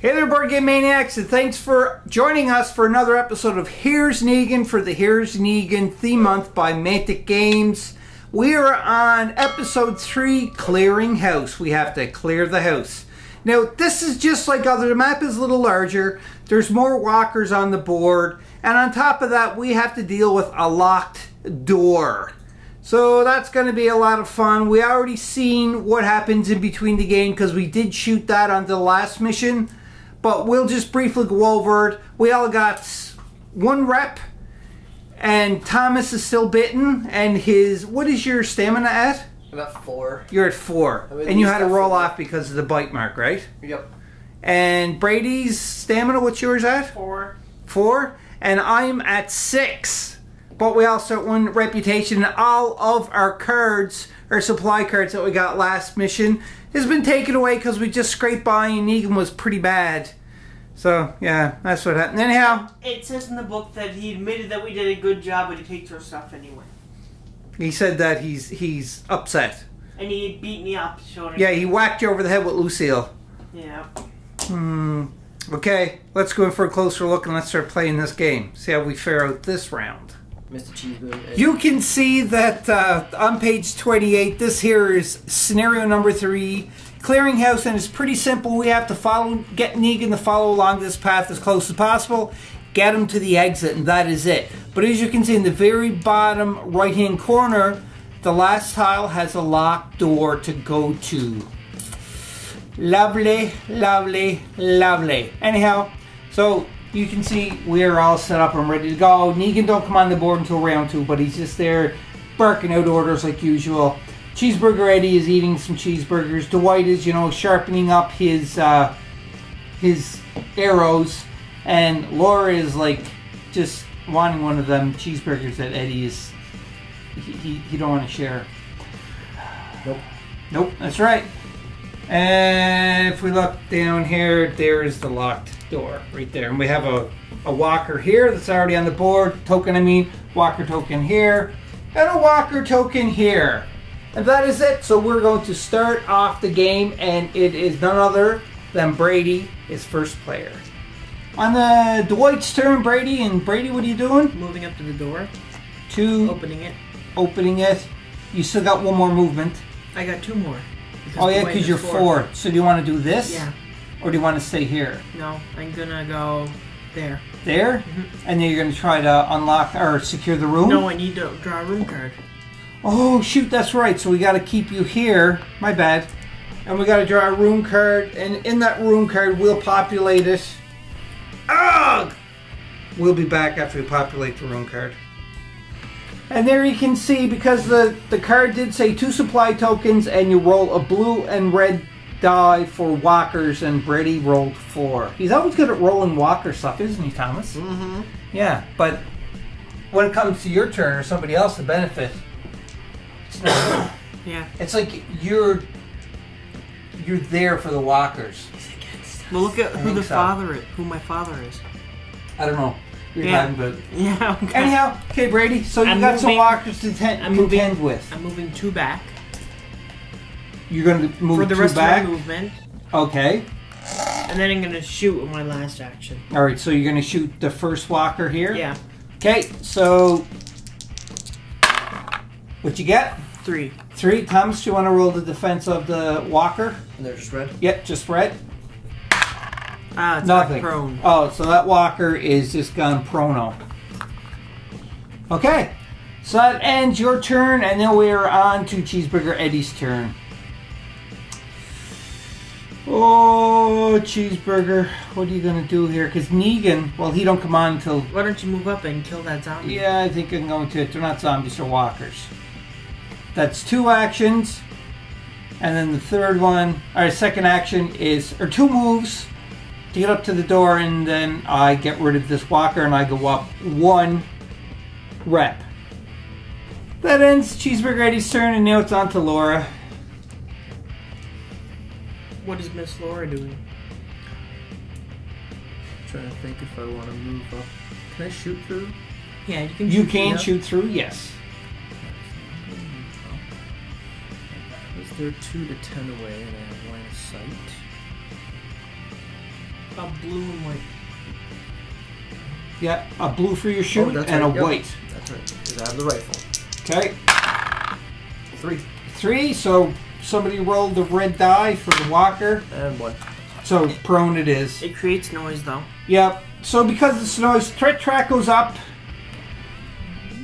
Hey there, BoardGameManiacs, and thanks for joining us for another episode of Here's Negan for the Here's Negan Theme Month by Mantic Games. We are on Episode 3, Clearing House. We have to clear the house. Now, this is just like other, the map is a little larger, there's more walkers on the board, and on top of that, we have to deal with a locked door. So that's going to be a lot of fun. We already seen what happens in between the game because we did shoot that on the last mission. But we'll just briefly go over it. We all got one rep, and Thomas is still bitten, and his, what is your stamina at? I'm at 4. You're at 4. And you had to roll off because of the bite mark, right? Yep. And Brady's stamina, what's yours at? 4. And I'm at 6. But we also won reputation, and all of our cards, our supply cards that we got last mission, has been taken away because we just scraped by and Negan was pretty bad. So, yeah, that's what happened. Anyhow, it says in the book that he admitted that we did a good job, but he takes our stuff anyway. He said that he's upset. And he beat me up. Yeah, he whacked you over the head with Lucille. Yeah. Okay, let's go in for a closer look and let's start playing this game. See how we fare out this round. Mr. Cheeseburger Eddie. You can see that on page 28, this here is scenario number 3, clearing house, and it's pretty simple. We have to get Negan to follow along this path as close as possible, get him to the exit, and that is it. But as you can see in the very bottom right-hand corner, the last tile has a locked door to go to. Lovely, lovely, lovely. Anyhow, so you can see we're all set up and ready to go. Negan don't come on the board until round 2, but he's just there barking out orders like usual. Cheeseburger Eddie is eating some cheeseburgers. Dwight is, you know, sharpening up his arrows. And Laura is, like, just wanting one of them cheeseburgers that Eddie is, he don't want to share. Nope. Nope, that's right. And if we look down here, there is the locked door right there, and we have a walker here that's already on the board. Walker token here, and a walker token here, and that is it. So we're going to start off the game, and it is none other than Brady is first player. On the Dwight's turn, Brady, what are you doing? Moving up to the door. Opening it. You still got one more movement. I got 2 more. Oh yeah, because you're 4. So do you want to do this? Yeah. Or do you want to stay here? No, I'm gonna go there. There? Mm-hmm. And then you're gonna try to unlock or secure the room? No, I need to draw a room card. Oh shoot, that's right. So we gotta keep you here. My bad. And we gotta draw a room card, and in that room card we'll populate it. Ugh! We'll be back after we populate the room card. And there you can see, because the card did say 2 supply tokens, and you roll a blue and red die for walkers, and Brady rolled 4. He's always good at rolling walker stuff, isn't he, Thomas? Mm-hmm. Yeah, but when it comes to your turn or somebody else to benefit, it's not good. Yeah. It's like you're there for the walkers. He's against us. Well, look at who my father is. I don't know. Yeah. Yeah, okay. Anyhow, okay, Brady, so you got some walkers to contend with. I'm moving 2 back. You're going to move 2 back? For the rest of my movement. Okay. And then I'm going to shoot with my last action. Alright, so you're going to shoot the first walker here? Yeah. Okay, so what you get? 3. 3. Thomas, do you want to roll the defense of the walker? And they're just red? Yep, just red. Ah, it's nothing. Not prone. Oh, so that walker is just gone prono. Okay. So that ends your turn, and then we are on to Cheeseburger Eddie's turn. Oh, Cheeseburger, what are you going to do here? Because Negan, well, he don't come on until... Why don't you move up and kill that zombie? Yeah, I think I'm going to. They're not zombies, they're walkers. That's 2 actions. And then the third one, our second action is, or 2 moves. To get up to the door, and then I get rid of this walker, and I go up 1 rep. That ends Cheeseburger Eddie's turn, and now it's on to Laura. What is Miss Laura doing? I'm trying to think if I want to move up. Can I shoot through? Yeah, you can. You can shoot through, yes. Is there 2 to 10 away, and I have line of sight? a blue and white. Yeah, a blue for your shoot and a white. That's right. Because I have the rifle. Okay. 3. 3. So somebody rolled the red die for the walker. And 1. So prone it is. It creates noise though. Yep. So because it's noise, threat track goes up.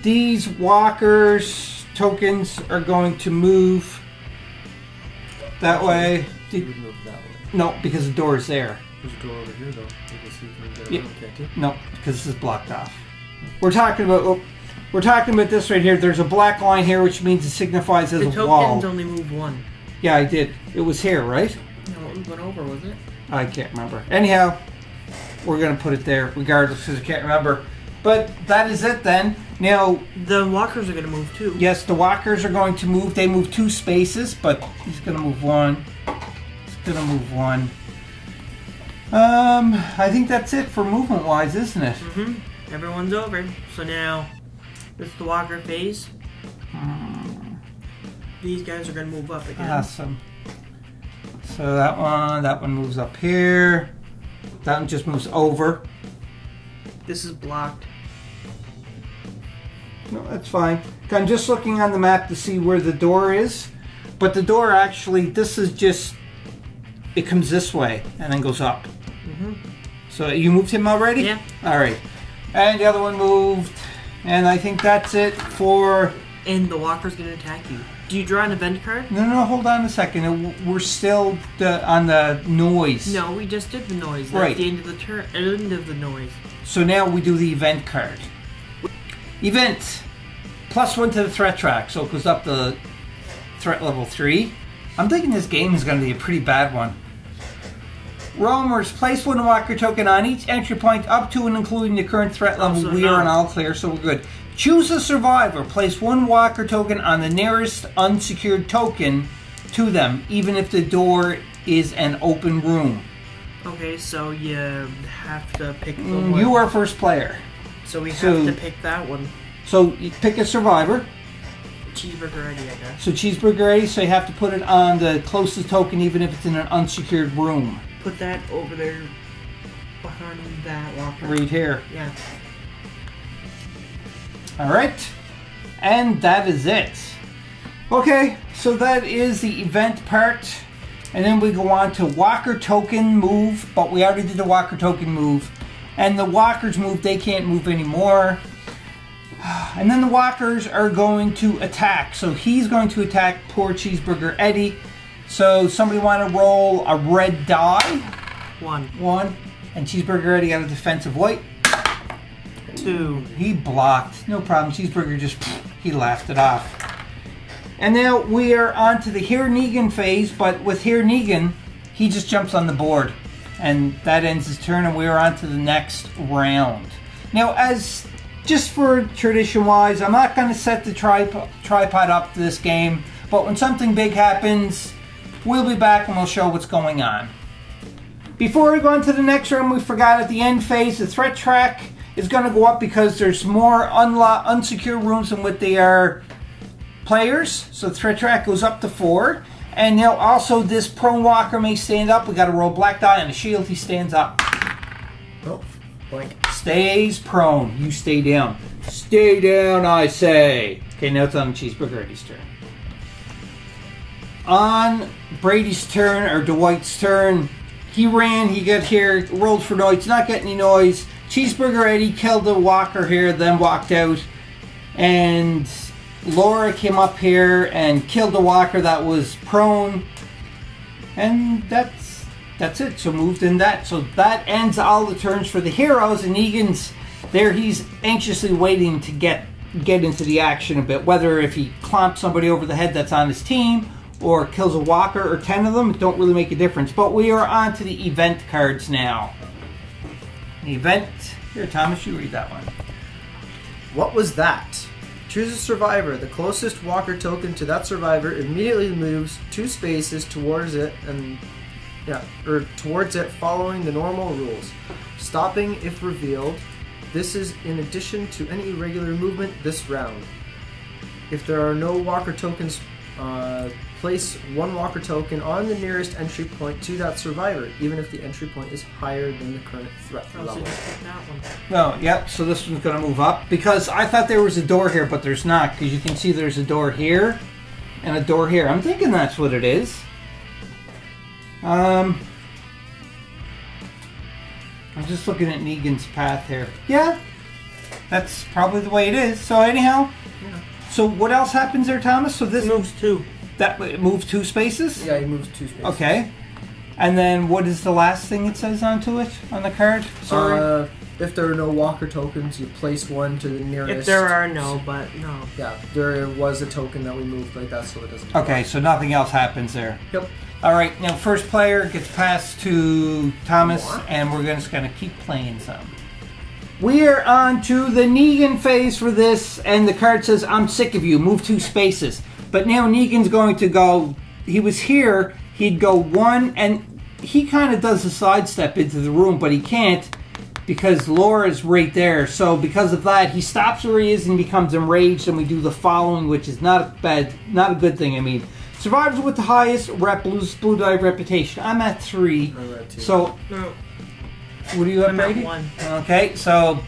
These walkers tokens are going to move that way. No, because the door is there. There's a door over here, though. No, because this is blocked off. We're talking about this right here. There's a black line here, which means it signifies as a wall. The tokens only move 1. Yeah, I did. It was here, right? No, it went over, was it? I can't remember. Anyhow, we're going to put it there, regardless, because I can't remember. But that is it, then. Now... the walkers are going to move, too. Yes, the walkers are going to move. They move 2 spaces, but he's going to move 1. He's going to move 1. I think that's it for movement-wise, isn't it? Mm-hmm. Everyone's over. So now, this is the walker phase. These guys are going to move up again. Awesome. So that one moves up here. That one just moves over. This is blocked. No, that's fine. I'm just looking on the map to see where the door is. But the door actually, this is just... it comes this way and then goes up. So you moved him already? Yeah. All right. And the other one moved. And I think that's it for... and the walker's going to attack you. Do you draw an event card? No, no, hold on a second. We're still on the noise. No, we just did the noise. That's right. The end of the turn. End of the noise. So now we do the event card. Event. +1 to the threat track. So it goes up to threat level 3. I'm thinking this game is going to be a pretty bad one. Roamers, place 1 walker token on each entry point up to and including the current threat level. We are on all clear, so we're good. Choose a survivor. Place 1 walker token on the nearest unsecured token to them, even if the door is an open room. Okay, so you have to pick the one. You are first player. So we have to pick that one. So you pick a survivor. Cheeseburger Eddie, I guess. So Cheeseburger Eddie, so you have to put it on the closest token, even if it's in an unsecured room. Put that over there behind that walker. Right here. Yeah. Alright. And that is it. Okay, so that is the event part. And then we go on to walker token move, but we already did the walker token move. And the walkers move, they can't move anymore. And then the walkers are going to attack. So he's going to attack poor Cheeseburger Eddie. So somebody want to roll a red die. 1. And Cheeseburger Eddie got a defensive white. 2. He blocked. No problem. Cheeseburger just, he laughed it off. And now we are on to the Here Negan phase. But with Here Negan, he just jumps on the board. And that ends his turn. And we are on to the next round. Now as... just for tradition-wise, I'm not going to set the tripod up to this game, but when something big happens, we'll be back and we'll show what's going on. Before we go on to the next room, we forgot at the end phase, the threat track is going to go up because there's more unsecure rooms than what they are players, so the threat track goes up to 4. And now also this prone walker may stand up. We got to roll black die and a shield. He stands up. Oh. Stays prone. You stay down. Stay down, I say. Okay, now it's on Cheeseburger Eddie's turn. On Brady's turn, or Dwight's turn, he ran, he got here, rolled for noise, not getting any noise. Cheeseburger Eddie killed the walker here, then walked out. And Laura came up here and killed the walker that was prone. And that's it. So moved in that. So that ends all the turns for the heroes. And Negan's there. He's anxiously waiting to get into the action a bit. Whether if he clomps somebody over the head that's on his team or kills a walker or 10 of them, it don't really make a difference. But we are on to the event cards now. The event. Here, Thomas, you read that one. What was that? Choose a survivor. The closest walker token to that survivor immediately moves 2 spaces towards it and... yeah, or towards it following the normal rules. Stopping if revealed. This is in addition to any regular movement this round. If there are no walker tokens Place one walker token on the nearest entry point to that survivor, even if the entry point is higher than the current threat level. No, yep, so this one's going to move up. Because I thought there was a door here, but there's not. Because you can see there's a door here and a door here. I'm thinking that's what it is. I'm just looking at Negan's path here. Yeah, that's probably the way it is. So anyhow, yeah. So what else happens there, Thomas? So this moves two. That it moves two spaces? Yeah, it moves two spaces. Okay. And then what is the last thing it says onto it on the card? Sorry. If there are no walker tokens, you place one to the nearest. If there are no, but no. Yeah, there was a token that we moved like that, so it doesn't. Okay, so nothing else happens there. Yep. All right, now first player gets passed to Thomas, and we're just going to keep playing some. We are on to the Negan phase for this, and the card says, I'm sick of you, move two spaces. But now Negan's going to go, he was here, he'd go one, and he kind of does a sidestep into the room, but he can't because Laura's right there. So because of that, he stops where he is and becomes enraged, and we do the following, which is not a good thing, I mean. Survivors with the highest rep lose blue die reputation. I'm at 3. I'm at 2. So, no. What do you have, Brady? I'm at 1. Okay, so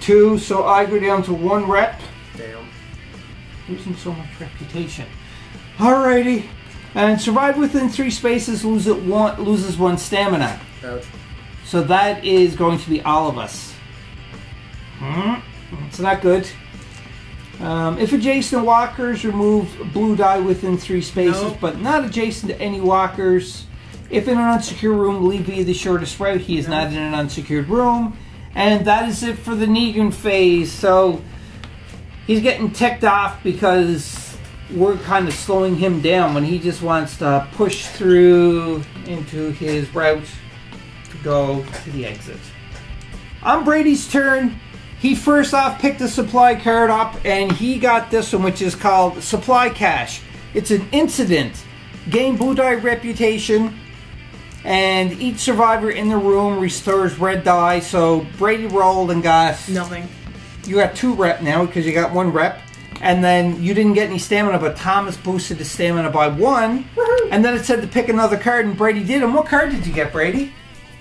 2, so I go down to 1 rep. Damn. Losing so much reputation. Alrighty. And survive within 3 spaces, loses 1 stamina. Ouch. So that is going to be all of us. It's not good. If adjacent walkers, remove blue die within 3 spaces, but not adjacent to any walkers. If in an unsecured room, leave via the shortest route. He is not in an unsecured room. And that is it for the Negan phase. So he's getting ticked off because we're kind of slowing him down when he just wants to push through into his route to go to the exit. On Brady's turn, he first off picked a supply card up, and he got this one, which is called Supply Cache. It's an incident. Gain blue die reputation, and each survivor in the room restores red die. So Brady rolled and got nothing. You got 2 rep now because you got 1 rep, and then you didn't get any stamina, but Thomas boosted his stamina by 1. Woohoo. And then it said to pick another card, and Brady did. And what card did you get, Brady?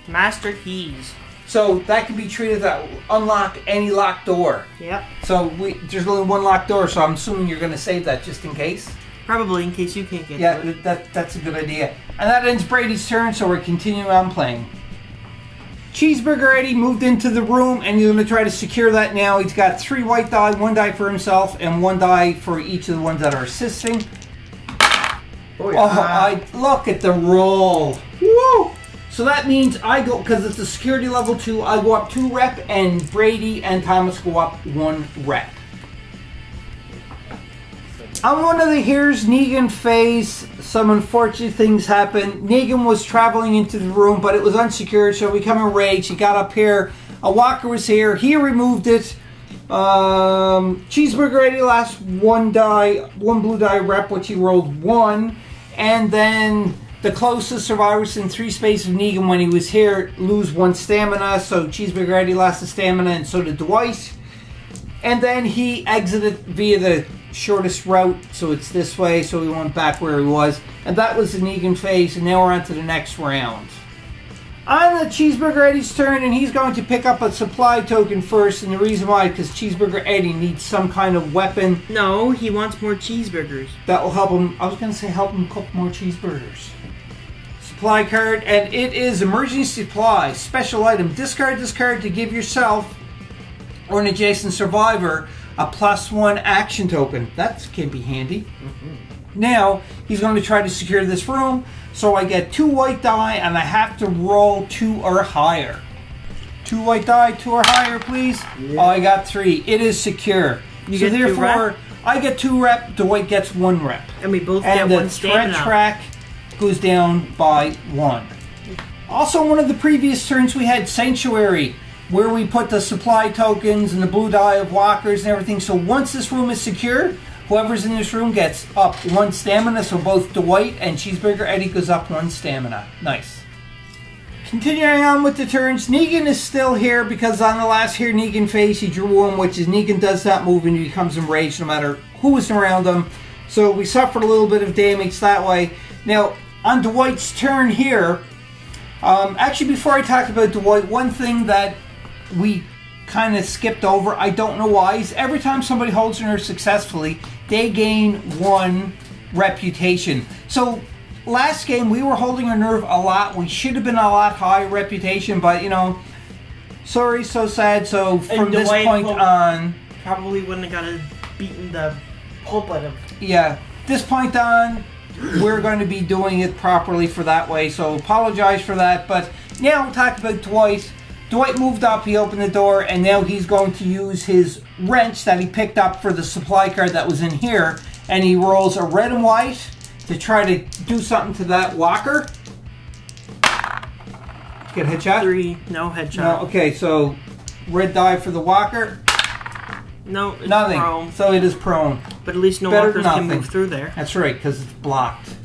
Master Keys. So that can be treated that unlock any locked door. Yep. So there's only 1 locked door, so I'm assuming you're going to save that just in case. Probably in case you can't get to it. Yeah, that's a good idea. And that ends Brady's turn, so we're continuing on playing. Cheeseburger Eddie moved into the room, and he's going to try to secure that now. He's got 3 white die, 1 die for himself, and 1 die for each of the ones that are assisting. Oh, yeah. Look at the roll. Woo! So that means I go, because it's a security level 2, I go up 2 rep, and Brady and Thomas go up 1 rep. On one of the Here's Negan phase, some unfortunate things happen. Negan was traveling into the room, but it was unsecured, so we come enraged. He got up here. A walker was here. He removed it. Cheeseburger Eddie lost 1 die, 1 blue die rep, which he rolled 1, and then the closest survivors in 3 spaces of Negan when he was here lose 1 stamina, so Cheeseburger Eddie lost the stamina, and so did Dwight. And then he exited via the shortest route, so it's this way, so we went back where he was. And that was the Negan phase, and now we're on to the next round. On the Cheeseburger Eddie's turn, and he's going to pick up a supply token first, and the reason why, because Cheeseburger Eddie needs some kind of weapon. No, he wants more cheeseburgers. That will help him, I was going to say help him cook more cheeseburgers. Supply card, and it is emergency supply, special item. Discard this card to give yourself or an adjacent survivor a +1 action token. That can be handy. Now, he's going to try to secure this room, so I get 2 white die, and I have to roll 2 or higher. 2 white die, 2 or higher, please. Yeah. Oh, I got 3. It is secure. You so therefore, I get 2 rep, Dwight gets 1 rep. And we both get 1 stamina. And the threat track goes down by 1. Also, one of the previous turns, we had Sanctuary, where we put the supply tokens and the blue die of walkers and everything. So once this room is secure, whoever's in this room gets up 1 stamina. So both Dwight and Cheeseburger Eddie goes up 1 stamina. Nice. Continuing on with the turns, Negan is still here because on the last Here Negan phase, he drew 1, which is Negan does not move and he becomes enraged no matter who is around him. So we suffered a little bit of damage that way. Now, on Dwight's turn here, actually before I talk about Dwight, one thing that we kind of skipped over, I don't know why, is every time somebody holds an urge successfully, they gain one reputation. So last game we were holding our nerve a lot. We should have been a lot higher reputation, but you know, sorry, so sad. So from this point on, probably wouldn't have gotten beaten the pulp out of. Yeah, this point on, we're going to be doing it properly for that way. So apologize for that. But now we'll talk about Dwight. Dwight moved up, he opened the door, and now he's going to use his wrench that he picked up for the supply card that was in here, and he rolls a red and white to try to do something to that locker. Get a headshot? Three. No headshot. No, okay, so red die for the walker. No, it's nothing. Prone. So it is prone. But at least no walkers can move through there. That's right, because it's blocked.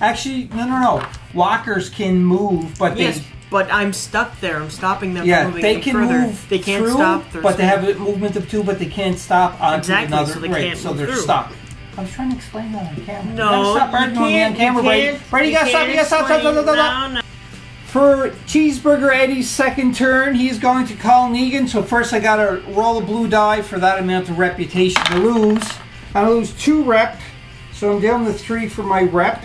Actually, no. Walkers can move, but yes. But I'm stuck there. I'm stopping them from moving further. They can't stop. But they have a movement of two, but they can't stop on another. Exactly, so they can't move through. So they're stuck. I was trying to explain that on camera. No, Brady, you gotta stop. You gotta stop. For Cheeseburger Eddie's second turn, he's going to call Negan. So first I gotta roll a blue die for that amount of reputation to lose. I lose 2 rep, so I'm down to 3 for my rep.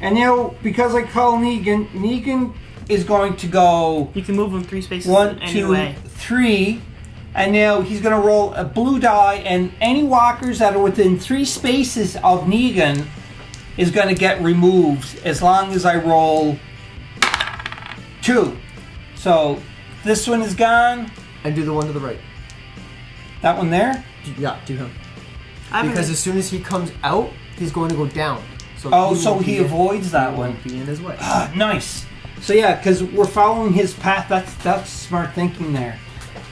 And now, because I call Negan, Negan is going to go... You can move him 3 spaces anyway. 1, 2, 3. And now he's going to roll a blue die, and any walkers that are within 3 spaces of Negan is going to get removed as long as I roll 2. So this one is gone. And do the one to the right. That one there? Yeah, do him. Because as soon as he comes out, he's going to go down. So he avoids that one. Be in his way. Nice. So yeah, because we're following his path. That's smart thinking there.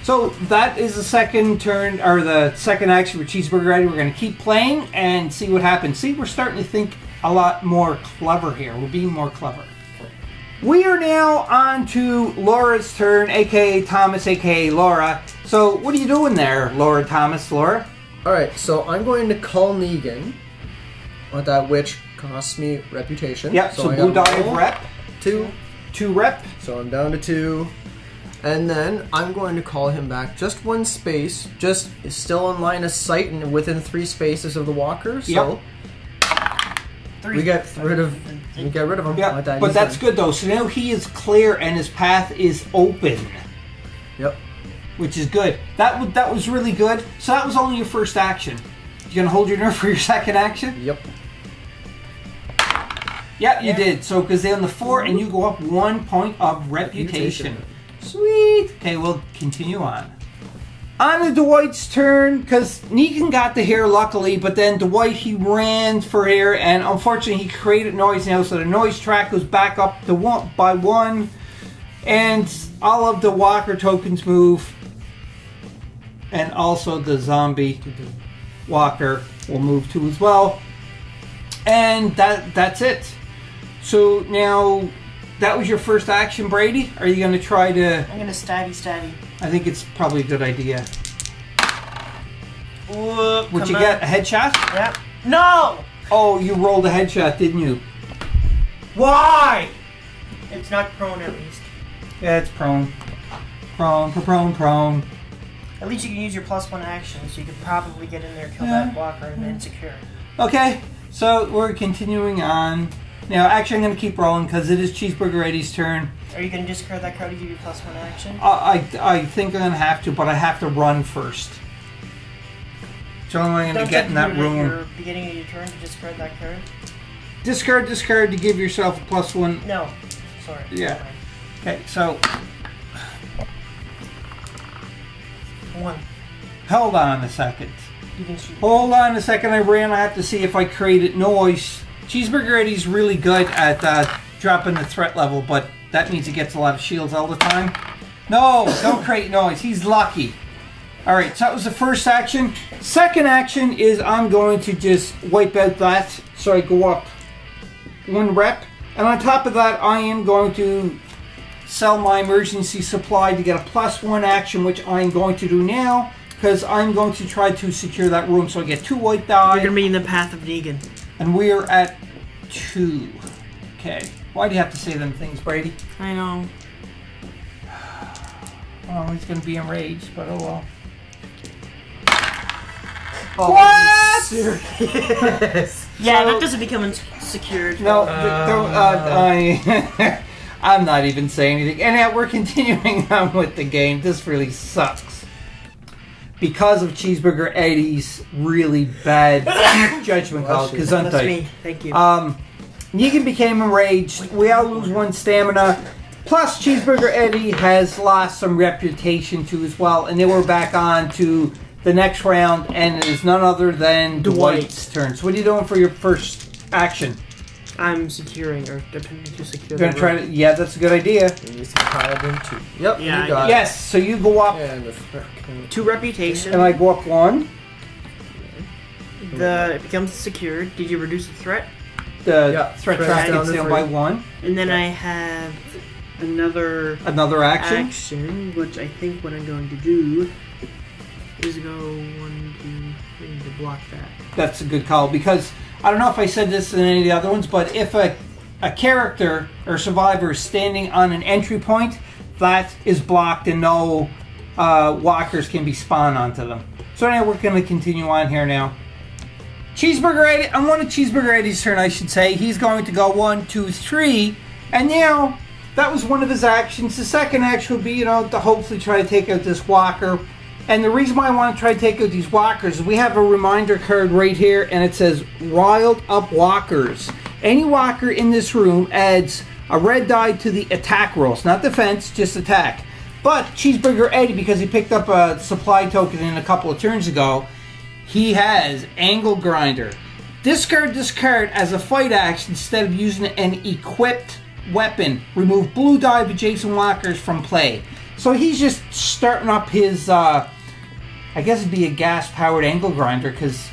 So that is the second turn, or the second action with Cheeseburger Eddie. We're going to keep playing and see what happens. See, we're starting to think a lot more clever here. We're being more clever. We are now on to Laura's turn, a.k.a. Thomas, a.k.a. Laura. So what are you doing there, Laura, Thomas, Laura? All right, so I'm going to call Negan on that, which costs me reputation. Yep, so blue die of rep. 2 rep. So I'm down to 2. And then I'm going to call him back just 1 space, just still in line of sight and within 3 spaces of the walker. So yep. We get rid of him. Yep. But that's good though. So now he is clear and his path is open. Yep. Which is good. That was really good. So that was only your first action. You gonna hold your nerve for your second action? Yep. Yeah, you did. So, because they're on the 4, and you go up 1 point of reputation. Sweet. Okay, we'll continue on. On to Dwight's turn, because Negan got the hair, luckily, but then Dwight, he ran for air, and unfortunately, he created noise now, so the noise track goes back up to 1 by 1, and all of the walker tokens move, and also the zombie walker will move too as well. And that's it. So now, that was your first action, Brady. Are you going to try to... I'm going to stabby. I think it's probably a good idea. Would you get a headshot? Yep. No! Oh, you rolled a headshot, didn't you? Why? It's not prone, at least. Yeah, it's prone. Prone. At least you can use your +1 action, so you could probably get in there, kill that walker, and then secure. Okay. So we're continuing on. Now, actually, I'm going to keep rolling because it is Cheeseburger Eddie's turn. Are you going to discard that card to give you +1 action? I think I'm going to have to, but I have to run first. So I'm going to get in that room. Your beginning of your turn to discard that card? Discard to give yourself a +1. No. Sorry. Yeah. Okay, so... 1. Hold on a second. Hold on a second, I have to see if I created noise. Cheeseburger Eddie's really good at dropping the threat level, but that means he gets a lot of shields all the time. No, don't create noise. He's lucky. Alright, so that was the first action. Second action is I'm going to just wipe out that, so I go up 1 rep. And on top of that, I am going to sell my emergency supply to get a +1 action, which I'm going to do now. because I'm going to try to secure that room so I get 2 white die. You're going to be in the path of Negan. And we're at 2. Okay. Why do you have to say them things, Brady? I know. Oh, he's going to be enraged, but oh well. Oh, what? Serious? Yeah, so, that doesn't become secured. No, I'm not even saying anything. And now we're continuing on with the game. This really sucks because of Cheeseburger Eddie's really bad judgment call. Gesundheit. That's me. Thank you. Negan became enraged. We all lose 1 stamina. Plus, Cheeseburger Eddie has lost some reputation too as well. And then we're back on to the next round, and it is none other than Dwight's turn. So what are you doing for your first action? I'm securing, or attempting to secure. You're gonna try to, yeah, that's a good idea. You need to pile them too. Yep, yeah, you got it. Yes, so you go up. And 2 reputation. And I go up 1. It becomes secured. Did you reduce the threat? The threat track gets down by 1. And then I have another action, which I think what I'm going to do. Is go 1, 2, 3 to block that. That's a good call because I don't know if I said this in any of the other ones, but if a character or survivor is standing on an entry point, that is blocked and no walkers can be spawned onto them. So now we're going to continue on here now. Cheeseburger Eddie, I'm on a Cheeseburger Eddie's turn, I should say. He's going to go 1, 2, 3, and now that was one of his actions. The second action would be, you know, to hopefully try to take out this walker. And the reason why I want to try to take out these walkers is we have a reminder card right here, and it says Riled Up Walkers. Any walker in this room adds a red die to the attack rolls. Not defense, just attack. But Cheeseburger Eddie, because he picked up a supply token in a couple of turns ago, he has Angle Grinder. Discard this card as a fight action instead of using an equipped weapon. Remove blue die of adjacent walkers from play. So he's just starting up his... I guess it'd be a gas-powered angle grinder because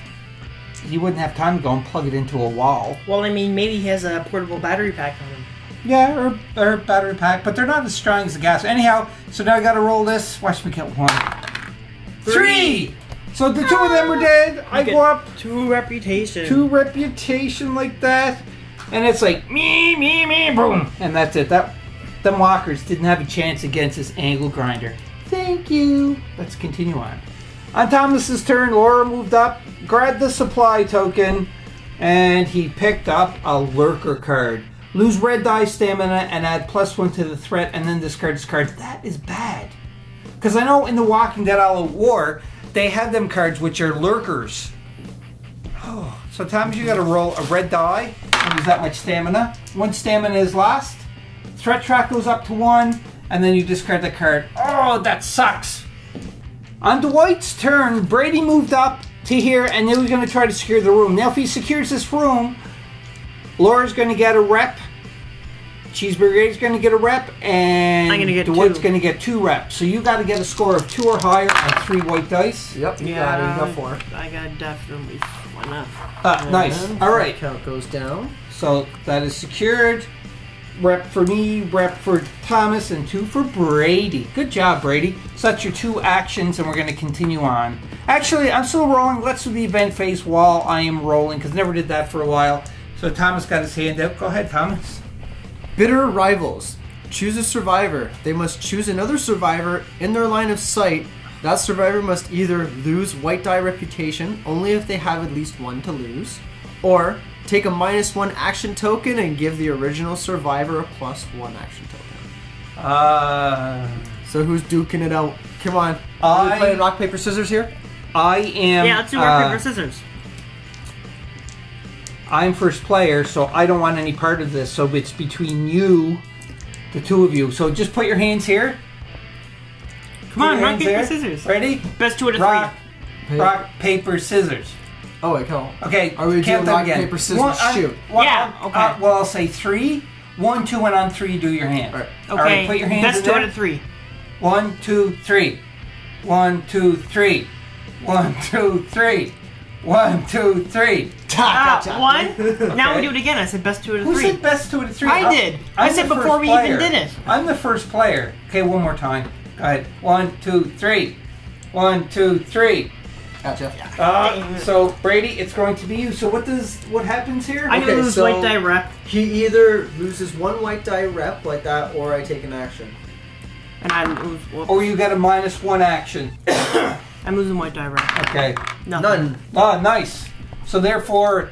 he wouldn't have time to go and plug it into a wall. Well, I mean, maybe he has a portable battery pack on him. Yeah, or battery pack, but they're not as strong as the gas. Anyhow, so now I got to roll this. Watch me get 1. 3! So the 2 of them are dead. I go up 2 reputation. 2 reputation like that. And it's like, me, boom. And that's it. Them walkers didn't have a chance against this angle grinder. Thank you. Let's continue on. On Thomas's turn, Laura moved up, grabbed the supply token, and he picked up a lurker card. Lose red die stamina and add +1 to the threat, and then discard this card. That is bad. Because I know in The Walking Dead All Out War, they have them cards which are lurkers. Oh, so Thomas, you got to roll a red die and lose that much stamina. 1 stamina is lost. Threat track goes up to 1, and then you discard the card. Oh, that sucks. On Dwight's turn, Brady moved up to here, and then we're going to try to secure the room. Now, if he secures this room, Laura's going to get a rep, Cheeseburger's going to get a rep, and I'm gonna get Dwight's going to get 2 reps. So you got to get a score of 2 or higher on 3 white dice. Yep, you got it. You got 4. I got definitely 1 up. Nice. All right. Count goes down. So that is secured. Rep for me, rep for Thomas, and 2 for Brady. Good job, Brady. So that's your 2 actions, and we're going to continue on. Actually, I'm still rolling. Let's do the event phase while I am rolling, because I never did that for a while. So Thomas got his hand up. Go ahead, Thomas. Bitter Rivals. Choose a survivor. They must choose another survivor in their line of sight. That survivor must either lose white die reputation, only if they have at least 1 to lose, or take a -1 action token and give the original survivor a +1 action token. So who's duking it out? Come on. Are we playing rock, paper, scissors here? I am... Yeah, let's do rock, paper, scissors. I'm first player, so I don't want any part of this. So it's between you, the 2 of you. So just put your hands here. Come on, rock, paper, scissors. Ready? Best 2 out of 3. Rock, paper, scissors. Oh, I can't. Okay, are we doing rock, paper, scissors, shoot? Yeah. Okay. Well, I'll say 3. 1, 2, and on 3, do your hand. All right. Okay. All right, put your hands in there. Best 2 out of 3. 1, 2, 3. 1, 2, 3. 1, 2, 3. 1, 2, 3. Ta, ta, ta. 1. Okay. Now we do it again. I said best 2 out of 3. Who said best 2 out of 3? I did. I said before we even did it. I'm the first player. Okay, 1 more time. Go ahead. 1, 2, 3. 1, 2, 3. Gotcha. Yeah. So Brady, it's going to be you. So what happens here? I can lose white die rep. He either loses one white die rep like that, or I take an action. And I lose. Whoops. Or you get a -1 action. I'm losing white die rep. Okay. Nothing. None. Ah, nice. So therefore,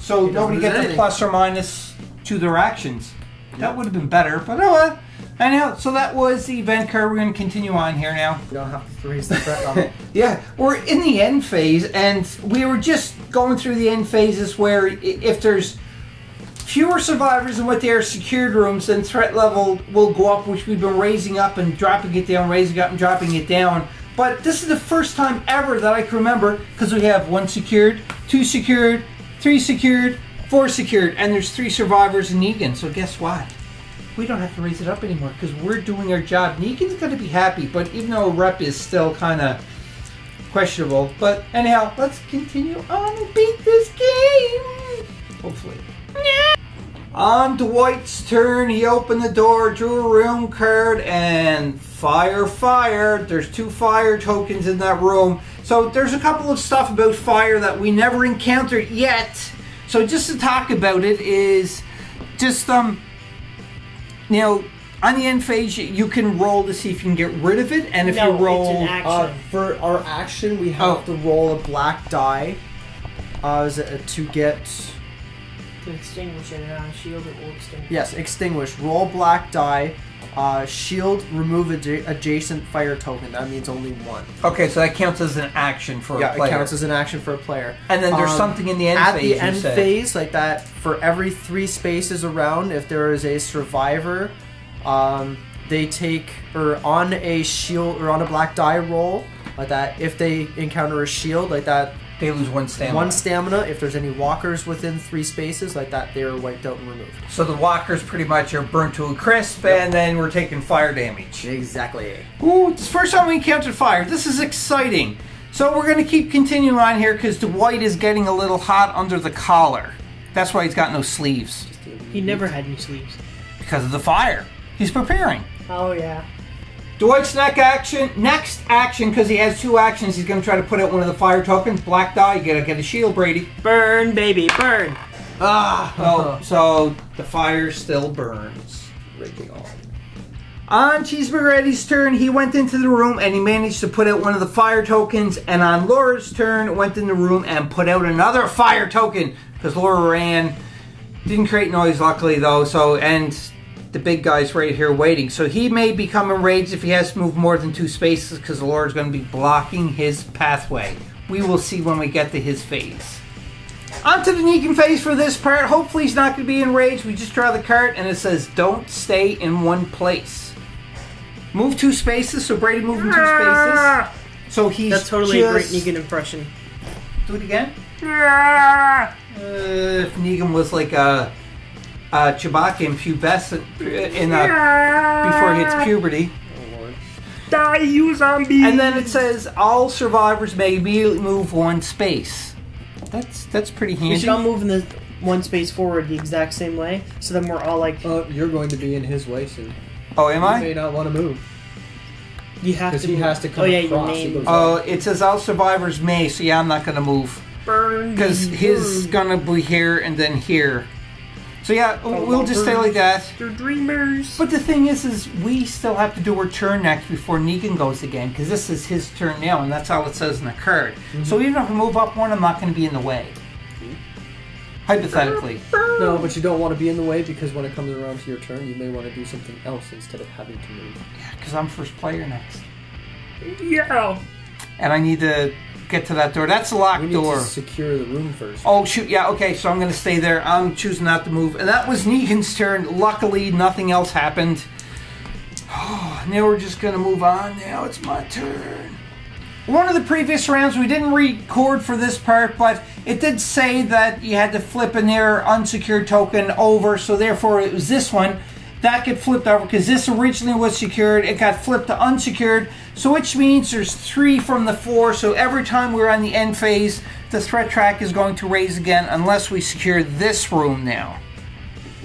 so nobody gets anything. A ± to their actions. Yep. That would have been better, but oh well. Anyhow, so that was the event curve. We're going to continue on here now. We don't have to raise the threat level. Yeah, we're in the end phase, and we were just going through the end phases where if there's fewer survivors in what they are secured rooms, then threat level will go up, which we've been raising up and dropping it down, raising up and dropping it down. But this is the first time ever that I can remember, because we have 1 secured, 2 secured, 3 secured, 4 secured, and there's 3 survivors in Negan, so guess what? We don't have to raise it up anymore because we're doing our job. Negan's going to be happy, but even though rep is still kind of questionable. But anyhow, let's continue on and beat this game. Hopefully. Yeah. On Dwight's turn, he opened the door, drew a room card, and fire. There's 2 fire tokens in that room. So there's a couple of stuff about fire that we never encountered yet. So just to talk about it is just now, on the end phase, you can roll to see if you can get rid of it, and if you roll... It's an action. For our action, we have to roll a black die to get... To extinguish it, shield it will extinguish. Yes, extinguish. Roll black die, shield, remove adjacent fire token. That means only 1. Okay, so that counts as an action for a player. Yeah, it counts as an action for a player. And then there's something in the end phase, you said. At the end phase, like that, for every 3 spaces around, if there is a survivor, they take, or on a shield, or on a black die roll, like that, if they encounter a shield, like that, they lose 1 stamina. 1 stamina. If there's any walkers within 3 spaces like that, they are wiped out and removed. So the walkers pretty much are burnt to a crisp, and then we're taking fire damage. Exactly. Ooh, it's the first time we encountered fire. This is exciting. So we're going to keep continuing on here because Dwight is getting a little hot under the collar. That's why he's got no sleeves. He never had any sleeves. Because of the fire. He's preparing. Oh, yeah. Dwight's next action, because he has 2 actions, he's going to try to put out 1 of the fire tokens. Black die, you gotta get a shield, Brady. Burn, baby, burn. Ah, oh, so the fire still burns. Raging on. On Cheeseburger Eddie's turn, he went into the room and he managed to put out 1 of the fire tokens, and on Laura's turn, went in the room and put out another fire token, because Laura ran, didn't create noise luckily though, so, and... The big guy's right here waiting. So he may become enraged if he has to move more than 2 spaces because the Lord's going to be blocking his pathway. We will see when we get to his phase. On to the Negan phase for this part. Hopefully he's not going to be enraged. We just draw the card and it says don't stay in one place. Move 2 spaces. So Brady moved in 2 spaces. So he's That's totally a great Negan impression. Do it again. If Negan was like a... Chewbacca in pubescent before he hits puberty. Oh, Lord. Die, you zombie! And then it says all survivors may immediately move 1 space. That's pretty handy. We should all move in the 1 space forward the exact same way, so then we're all like. You're going to be in his way soon. Oh, am I? You may not want to move. You have to. Because he has to come across. You it says all survivors may. So yeah, I'm not going to move. Burn. Because his going to be here and then here. So yeah, we'll just stay like that. They're dreamers. But the thing is we still have to do our turn next before Negan goes again, because this is his turn now, and that's all it says in the card. Mm-hmm. So even if I move up 1, I'm not going to be in the way. Hypothetically. No, but you don't want to be in the way because when it comes around to your turn, you may want to do something else instead of having to move. Yeah, because I'm first player next. Yeah. And I need to... Get to that door. That's a locked door. We need to secure the room first. Oh, shoot. Yeah, okay. So I'm going to stay there. I'm choosing not to move. And that was Negan's turn. Luckily, nothing else happened. Oh, now we're just going to move on. Now it's my turn. One of the previous rounds, we didn't record for this part, but it did say that you had to flip a near unsecured token over. So therefore, it was this one. That get flipped over because this originally was secured. It got flipped to unsecured, so which means there's 3 from the 4. So every time we're on the end phase, the threat track is going to raise again unless we secure this room now.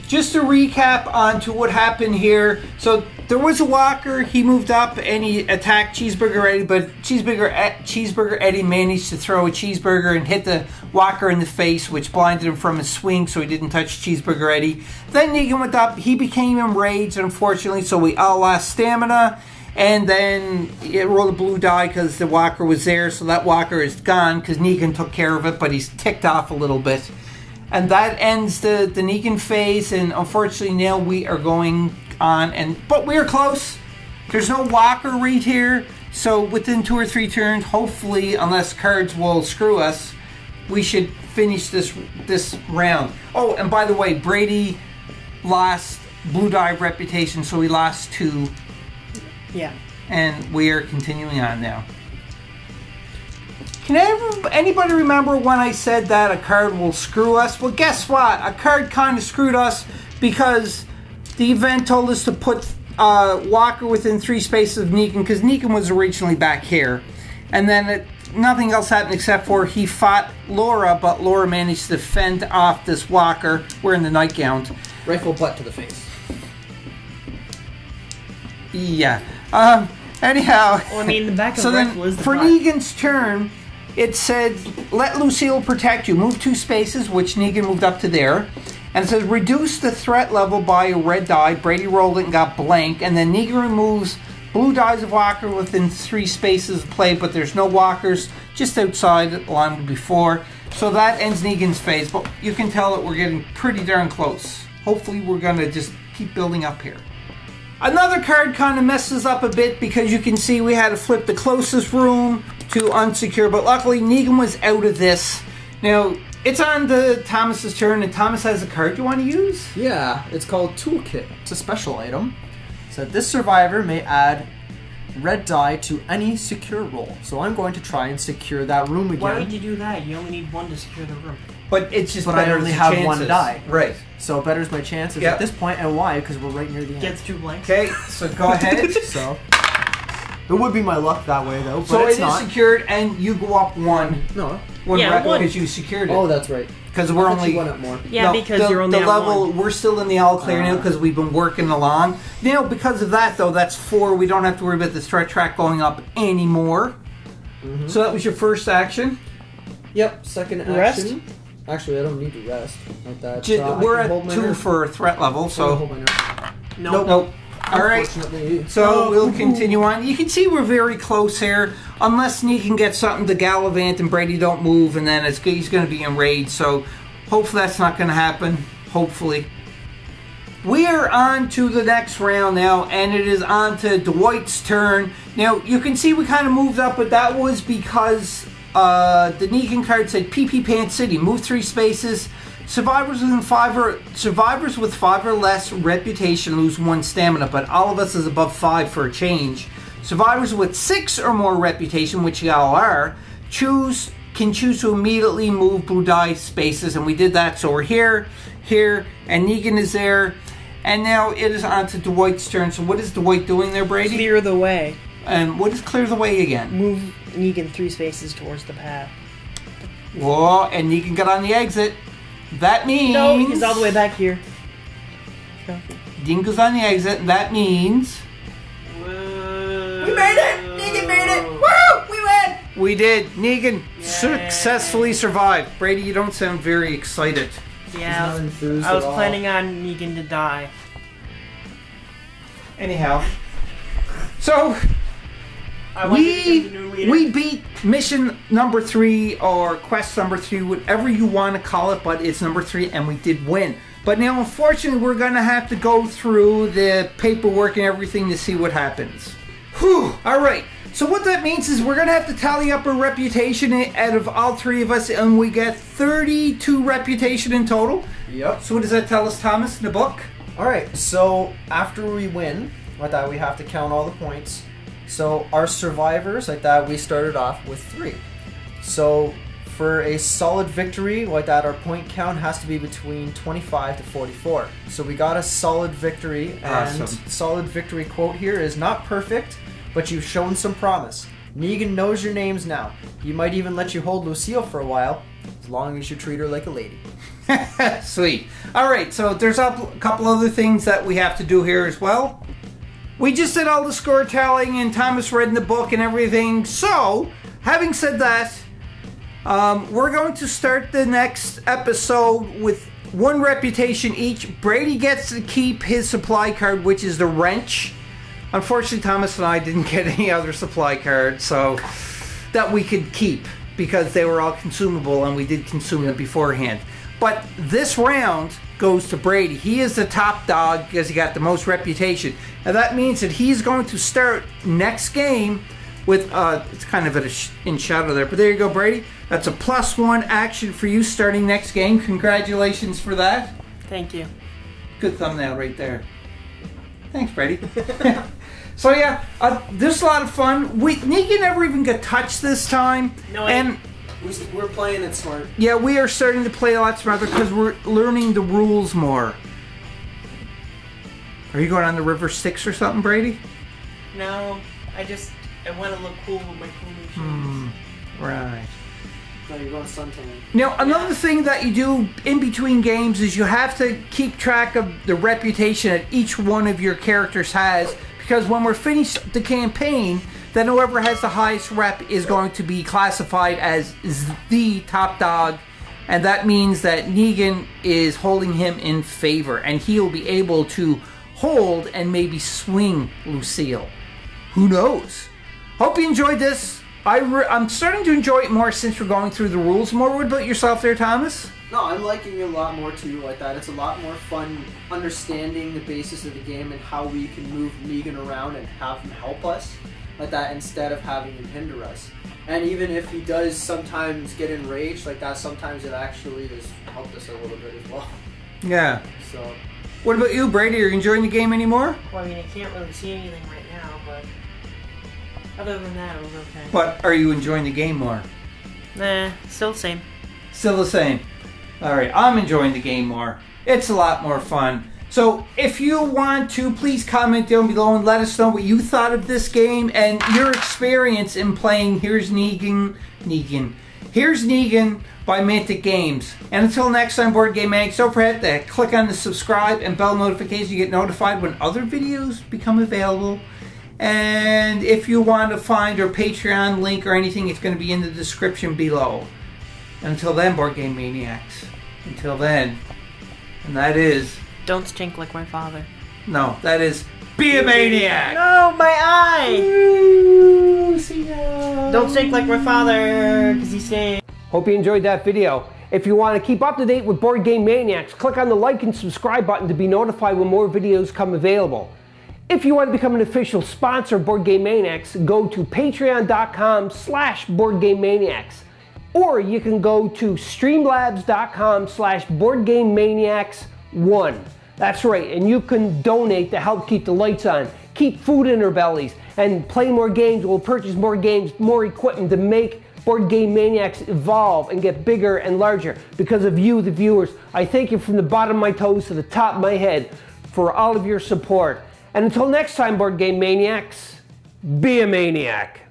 Just to recap on to what happened here. So There was a walker. He moved up and he attacked Cheeseburger Eddie, but Cheeseburger Eddie managed to throw a cheeseburger and hit the walker in the face, which blinded him from his swing, so he didn't touch Cheeseburger Eddie. Then Negan went up. He became enraged, unfortunately, so we all lost stamina. And then it rolled a blue die because the walker was there, so that walker is gone because Negan took care of it, but he's ticked off a little bit. And that ends the Negan phase, and unfortunately now we are going on, but we are close. There's no walker read here, so within 2 or 3 turns, hopefully, unless cards will screw us, we should finish this round. Oh, and by the way, Brady lost blue die reputation, so he lost 2. Yeah. And we are continuing on now. Can anybody remember when I said that a card will screw us? Well, guess what? A card kind of screwed us because the event told us to put Walker within 3 spaces of Negan because Negan was originally back here. And then nothing else happened except for he fought Laura, but Laura managed to fend off this Walker wearing the nightgown. Rifle butt to the face. Yeah. Anyhow, well, I mean, the back of so then was the for butt. Negan's turn, it said, let Lucille protect you. Move 2 spaces, which Negan moved up to there. And it says, reduce the threat level by a red die. Brady rolled it and got blank. And then Negan removes blue dies of walker within 3 spaces of play, but there's no walkers just outside the line before. So that ends Negan's phase. But you can tell that we're getting pretty darn close. Hopefully, we're going to just keep building up here. Another card kind of messes up a bit because you can see we had to flip the closest room to unsecure, but luckily Negan was out of this. Now, it's on to Thomas's turn, and Thomas has a card you want to use? Yeah, it's called Toolkit. It's a special item. So this survivor may add red die to any secure roll. So I'm going to try and secure that room again. Why would you do that? You only need 1 to secure the room. But it's just I only have chances. 1 die. Right. So better's my chances at this point, and why? Because we're right near the end. Gets 2 blanks. Okay, so go ahead. So it would be my luck that way though. But so it's not. Is secured, and you go up 1. No. 1 because you secured it. Oh, that's right. Because we're only one up more. Yeah, no, because you're only the level. 1. We're still in the all clear now because we've been working along. Now because of that though, that's 4. We don't have to worry about the threat track going up anymore. Mm-hmm. So that was your first action. Yep. Second action. Rest. Actually, I don't need to rest like that. We're at 2 for threat level, so. Nope. All right. So we'll continue on. You can see we're very close here. Unless Negan gets something to Gallivant and Brady don't move, and then he's going to be enraged. So hopefully that's not going to happen. Hopefully. We are on to the next round now, and it is on to Dwight's turn. Now, you can see we kind of moved up, but that was because the Negan card said PP Pants City. Move 3 spaces. Survivors with 5 or less reputation lose 1 stamina, but all of us is above 5 for a change. Survivors with 6 or more reputation, which y'all are, can choose to immediately move blue die spaces, and we did that. So we're here, and Negan is there. And now it is on to Dwight's turn. So what is Dwight doing there, Brady? Clear the way. And what is clear the way again? Move Negan 3 spaces towards the path. Whoa, and Negan got on the exit. That means... No, he's all the way back here. Go. Negan goes on the exit, and that means... We made it! Negan made it! Woo! We win! We did. Negan successfully survived. Brady, you don't sound very excited. Yeah, I was planning on Negan to die. Anyhow. So... We beat mission number 3 or quest number 3, whatever you want to call it, but it's number 3 and we did win. But now, unfortunately, we're going to have to go through the paperwork and everything to see what happens. Whew! Alright, so what that means is we're going to have to tally up our reputation out of all 3 of us, and we get 32 reputation in total. Yep. So what does that tell us, Thomas, in the book? Alright, so after we win, like that, we have to count all the points. So our survivors, like that, we started off with 3. So for a solid victory, like that, our point count has to be between 25 to 44. So we got a solid victory, and solid victory quote here is not perfect, but you've shown some promise. Negan knows your names now. He might even let you hold Lucille for a while, as long as you treat her like a lady. Sweet. All right, so there's a couple other things that we have to do here as well. We just did all the score telling and Thomas read in the book and everything. So, having said that, we're going to start the next episode with one reputation each. Brady gets to keep his supply card, which is the wrench. Unfortunately, Thomas and I didn't get any other supply cards, so that we could keep because they were all consumable and we did consume them beforehand. But this round goes to Brady. He is the top dog because he got the most reputation. And that means that he's going to start next game with, it's kind of in shadow there, but there you go, Brady. That's a +1 action for you starting next game. Congratulations for that. Thank you. Good thumbnail right there. Thanks, Brady. So yeah, this is a lot of fun. Negan never even got touched this time. No, and we're playing it smart. Yeah, we are starting to play a lot smarter because we're learning the rules more. Are you going on the River Styx or something, Brady? No, I want to look cool with my cool new shoes. Right. No, you're going suntan. Now, another thing that you do in between games is you have to keep track of the reputation that each one of your characters has, because when we're finished the campaign, then whoever has the highest rep is going to be classified as the top dog, and that means that Negan is holding him in favor, and he'll be able to hold and maybe swing Lucille. Who knows? Hope you enjoyed this. I'm starting to enjoy it more since we're going through the rules more. What about yourself there, Thomas? No, I'm liking it a lot more too like that. It's a lot more fun understanding the basis of the game and how we can move Negan around and have him help us like that instead of having him hinder us. And even if he does sometimes get enraged like that, sometimes it actually has helped us a little bit as well. Yeah. So. What about you, Brady? Are you enjoying the game anymore? Well, I mean, I can't really see anything right now, but other than that, it was okay. But are you enjoying the game more? Nah, still the same. Still the same. All right, I'm enjoying the game more. It's a lot more fun. So if you want to, please comment down below and let us know what you thought of this game and your experience in playing Here's Negan by Mantic Games. And until next time, BoardGameManiacs, don't forget to click on the subscribe and bell notification. You get notified when other videos become available. And if you want to find our Patreon link or anything, it's going to be in the description below. Until then, BoardGameManiacs. Until then. And that is... Don't stink like my father. No, that is... Be a maniac! No, my eye! Ooh, see ya. Don't stink like my father, because he stinks. Hope you enjoyed that video. If you want to keep up to date with Board Game Maniacs, click on the like and subscribe button to be notified when more videos come available. If you want to become an official sponsor of Board Game Maniacs, go to patreon.com/BoardGameManiacs. Or you can go to streamlabs.com/BoardGameManiacs1. That's right, and you can donate to help keep the lights on, keep food in our bellies, and play more games. We'll purchase more games, more equipment to make Board Game Maniacs evolve and get bigger and larger. Because of you, the viewers, I thank you from the bottom of my toes to the top of my head for all of your support. And until next time, Board Game Maniacs, be a maniac.